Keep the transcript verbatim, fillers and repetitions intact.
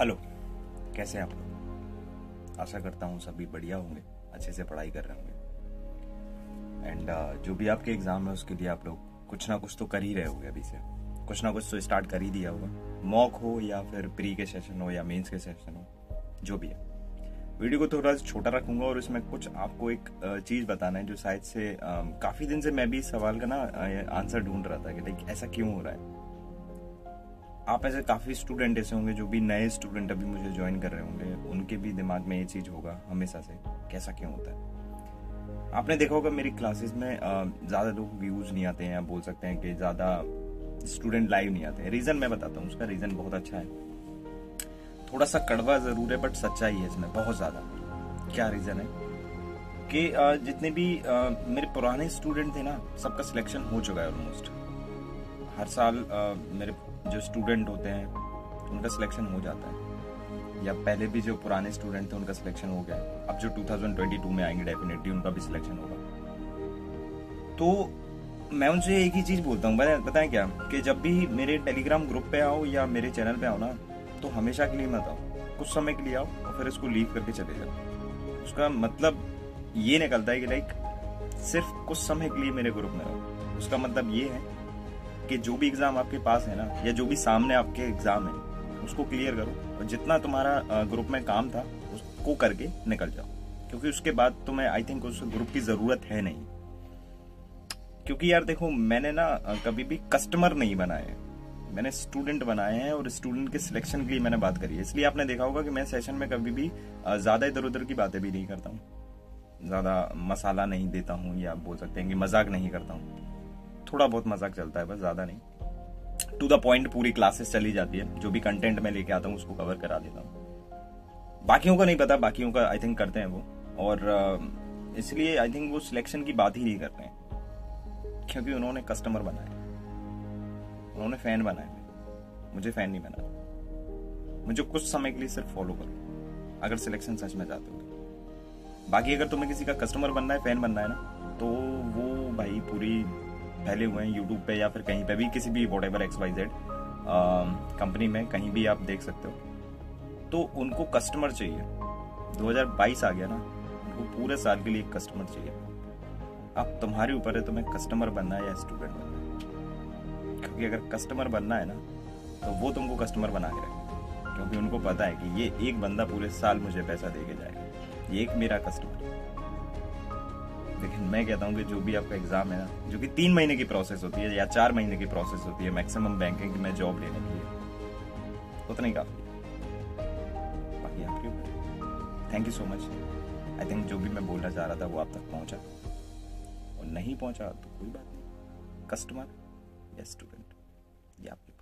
Hello, कैसे हैं आप लोग? आशा करता हूँ सभी बढ़िया होंगे, अच्छे से पढ़ाई कर रहे होंगे एंड uh, जो भी आपके एग्जाम है उसके लिए आप लोग कुछ ना कुछ तो कर ही रहे होंगे। अभी से कुछ ना कुछ तो स्टार्ट कर ही दिया होगा, मॉक हो या फिर प्री के सेशन हो या मेंस के सेशन हो, जो भी है। वीडियो को थोड़ा छोटा रखूंगा और इसमें कुछ आपको एक चीज़ बताना है जो शायद से uh, काफ़ी दिन से मैं भी इस सवाल का ना आंसर ढूंढ रहा था कि लाइक ऐसा क्यों हो रहा है। आप ऐसे काफ़ी स्टूडेंट ऐसे होंगे जो भी नए स्टूडेंट अभी मुझे ज्वाइन कर रहे होंगे, उनके भी दिमाग में ये चीज़ होगा हमेशा से, कैसा क्यों होता है। आपने देखा होगा मेरी क्लासेस में ज़्यादा लोग व्यूज़ नहीं आते हैं, आप बोल सकते हैं कि ज़्यादा स्टूडेंट लाइव नहीं आते हैं। रीज़न मैं बताता हूँ, उसका रीज़न बहुत अच्छा है, थोड़ा सा कड़वा ज़रूर है बट सच्चाई है इसमें बहुत ज़्यादा। क्या रीज़न है कि जितने भी मेरे पुराने स्टूडेंट थे ना, सबका सिलेक्शन हो चुका है ऑलमोस्ट। हर साल मेरे जो स्टूडेंट होते हैं उनका सिलेक्शन हो जाता है, या पहले भी जो पुराने स्टूडेंट थे उनका सिलेक्शन हो गया। अब जो दो हज़ार बाईस में आएंगे डेफिनेटली उनका भी सिलेक्शन होगा। तो मैं उनसे एक ही चीज़ बोलता हूँ, बताएं क्या, कि जब भी मेरे टेलीग्राम ग्रुप पे आओ या मेरे चैनल पे आओ ना, तो हमेशा के लिए मत आओ, कुछ समय के लिए आओ और फिर इसको लीव करके चले जाओ। उसका मतलब ये निकलता है कि लाइक सिर्फ कुछ समय के लिए मेरे ग्रुप में रहो। उसका मतलब ये है कि जो भी एग्जाम आपके पास है ना, या जो भी सामने आपके एग्जाम है, उसको क्लियर करो और जितना तुम्हारा ग्रुप में काम था उसको करके निकल जाओ, क्योंकि उसके बाद तुम्हें आई थिंक उस ग्रुप की जरूरत है नहीं। क्योंकि यार देखो, मैंने ना कभी भी कस्टमर नहीं बनाए हैं, मैंने स्टूडेंट बनाए हैं और स्टूडेंट के सिलेक्शन के लिए मैंने बात करी है। इसलिए आपने देखा होगा कि मैं सेशन में कभी भी ज्यादा इधर उधर की बातें भी नहीं करता हूँ, ज्यादा मसाला नहीं देता हूँ, या बोल सकते हैं कि मजाक नहीं करता हूँ। थोड़ा बहुत मजाक चलता है बस, ज्यादा नहीं। टू द पॉइंट पूरी क्लासेस चली जाती है, जो भी कंटेंट मैं लेके आता हूँ उसको कवर करा देता हूँ। बाकियों को नहीं पता, बाकियों का आई थिंक करते हैं वो, और इसलिए आई थिंक वो सिलेक्शन की बात ही नहीं करते हैं, क्योंकि उन्होंने कस्टमर बनाए, उन्होंने फैन बनाए। मुझे फैन नहीं बनाया, मुझे कुछ समय के लिए सिर्फ फॉलो करो अगर सिलेक्शन सच में चाहते हो। बाकी अगर तुम्हें किसी का कस्टमर बनना है, फैन बनना है ना, तो वो भाई पूरी फैले हुए हैं यूट्यूब पे या फिर कहीं पे भी, किसी भी whatever X Y Z company में कहीं भी आप देख सकते हो। तो उनको कस्टमर चाहिए। दो हज़ार बाईस आ गया ना, उनको पूरे साल के लिए एक कस्टमर चाहिए। अब तुम्हारे ऊपर है तुम्हें कस्टमर बनना है या स्टूडेंट बनना है, क्योंकि अगर कस्टमर बनना है ना तो वो तुमको कस्टमर बना के रखेंगे, क्योंकि उनको पता है कि ये एक बंदा पूरे साल मुझे पैसा दे के जाएगा, ये एक मेरा कस्टमर है। लेकिन मैं कहता हूँ कि जो भी आपका एग्जाम है ना, जो कि तीन महीने की प्रोसेस होती है या चार महीने की प्रोसेस होती है मैक्सिमम बैंकिंग में जॉब लेने के लिए, उतना ही काफी है। बाकी आपके ऊपर। Thank you so much. I think जो भी मैं बोलना चाह रहा था वो आप तक पहुंचा, और नहीं पहुंचा तो कोई बात नहीं, कस्टमर या स्टूडेंट या आपके